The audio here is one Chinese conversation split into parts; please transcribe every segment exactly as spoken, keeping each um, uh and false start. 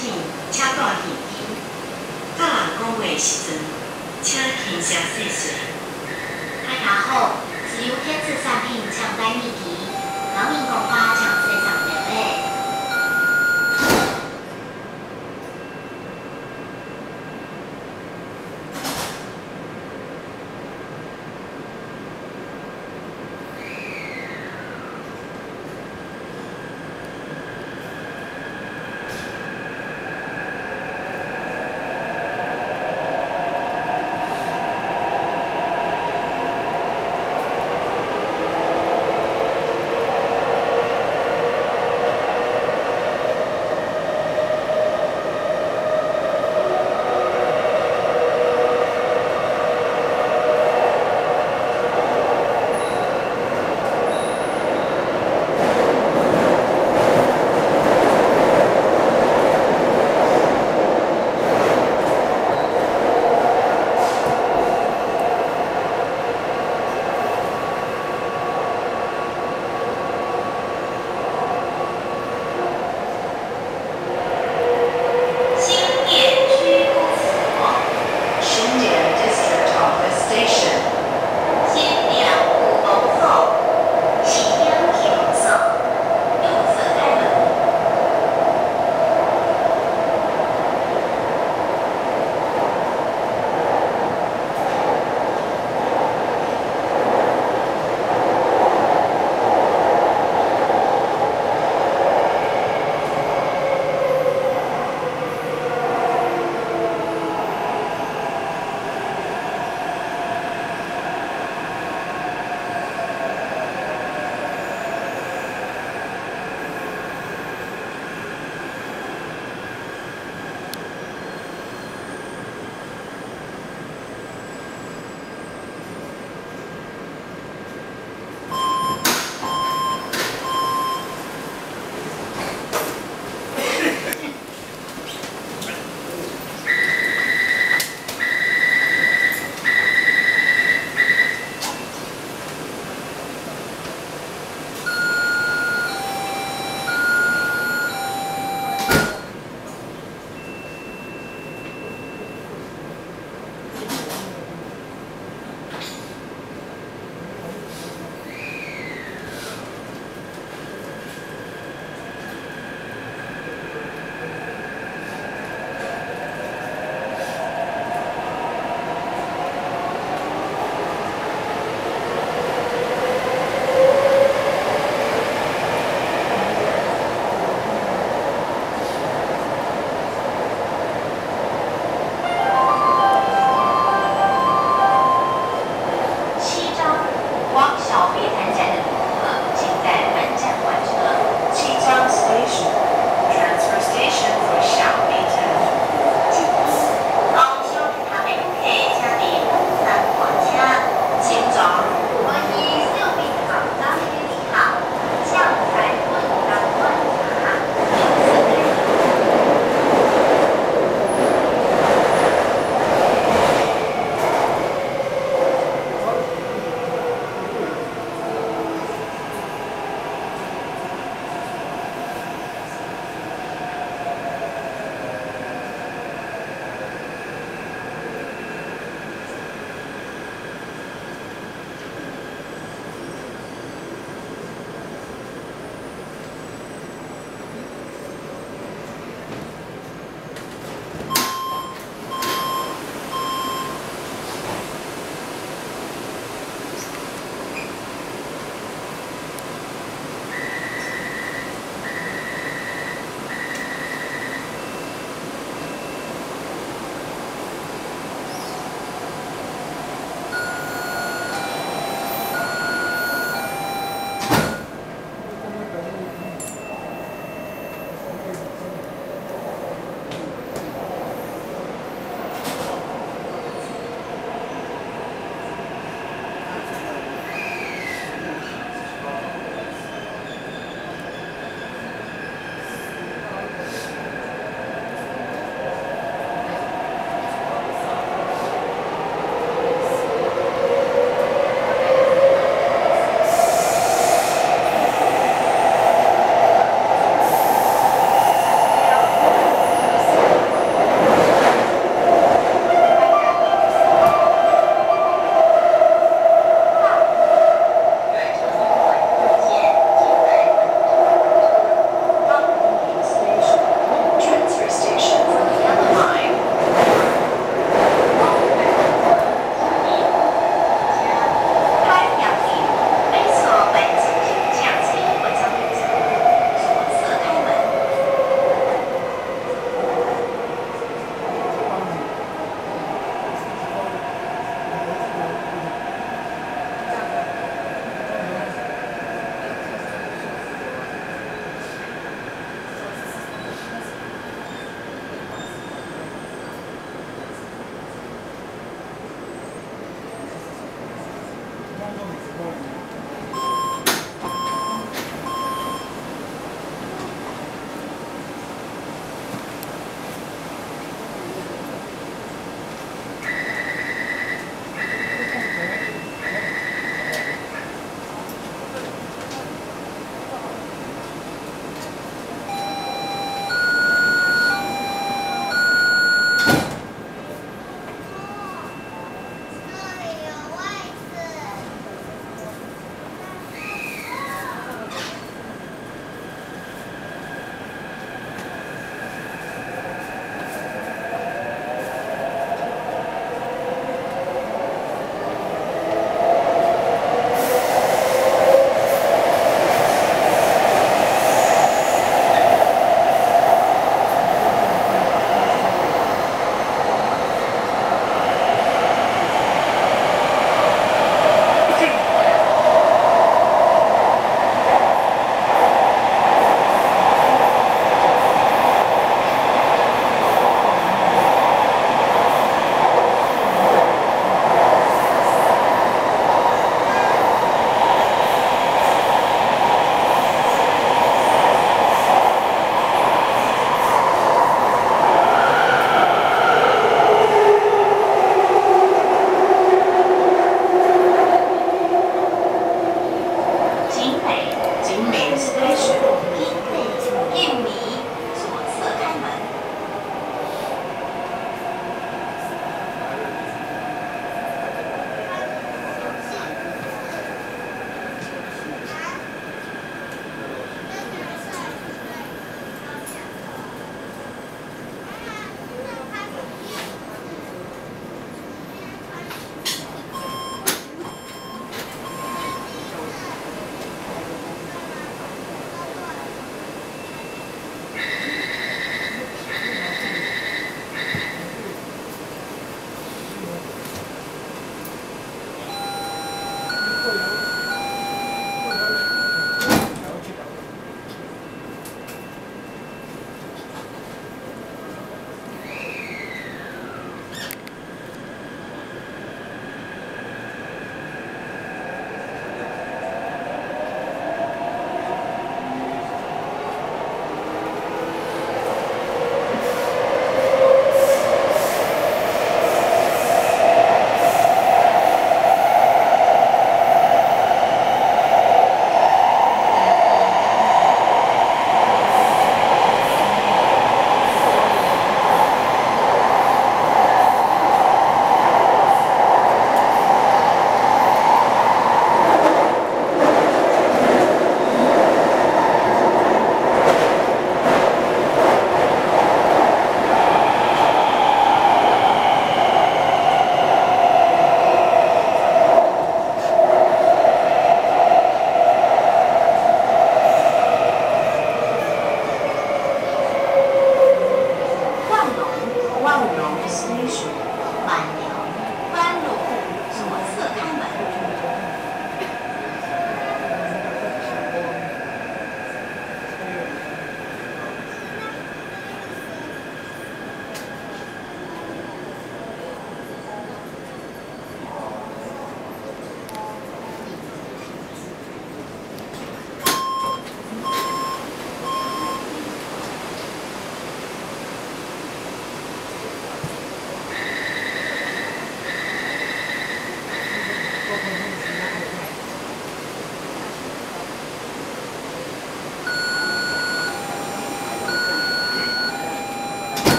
听，请注意听。甲人讲话时阵，请轻声细细。大家好，自由天子产品厂牌日记，老民国家厂制厂台北。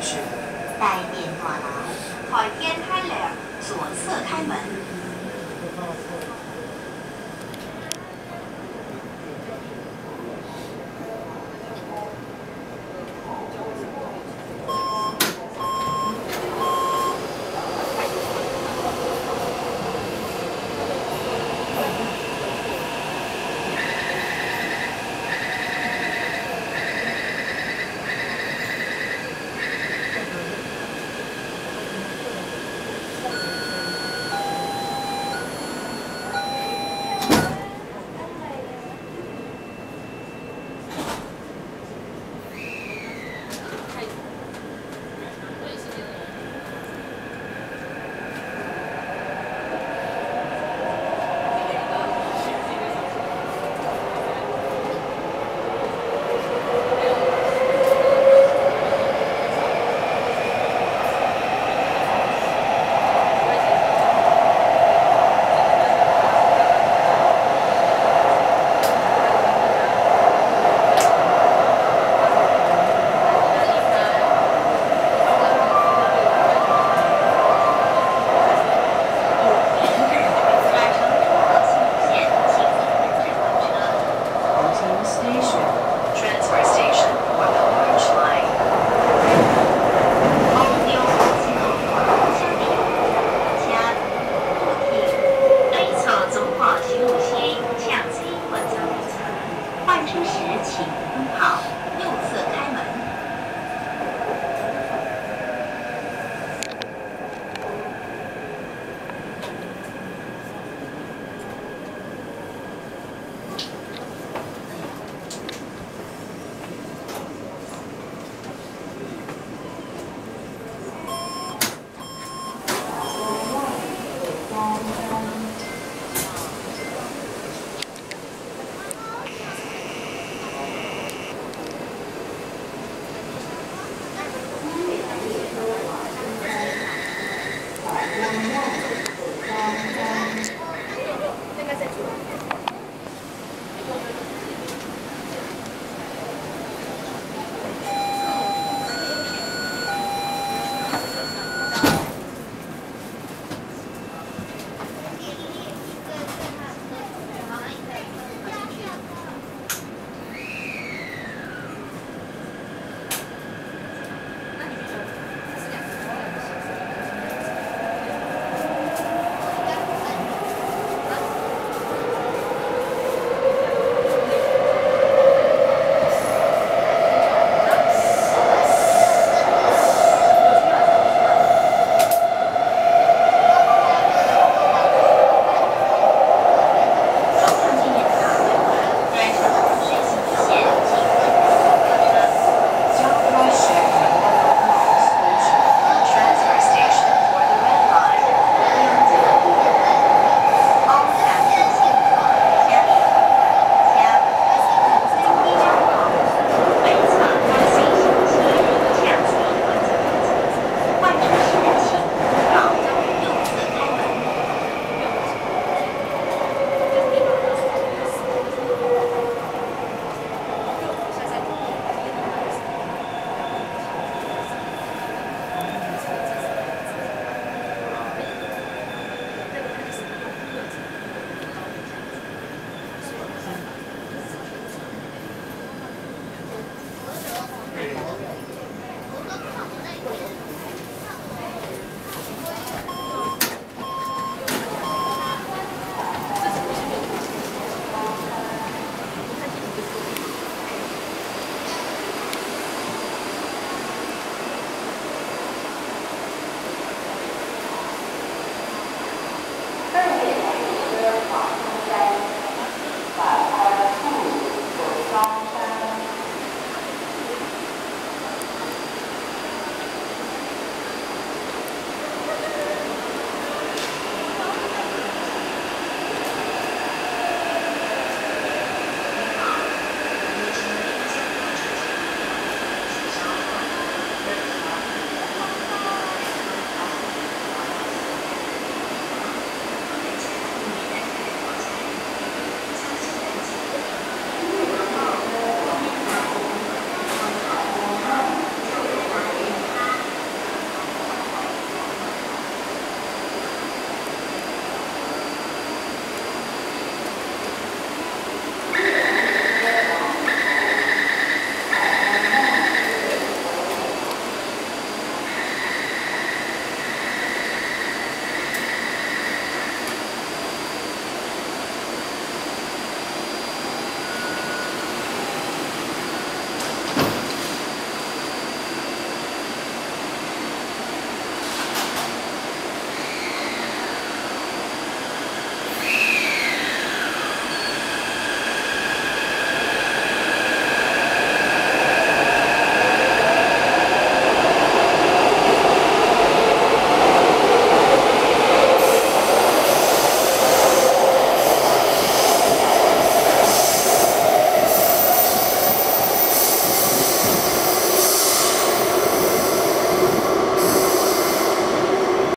station.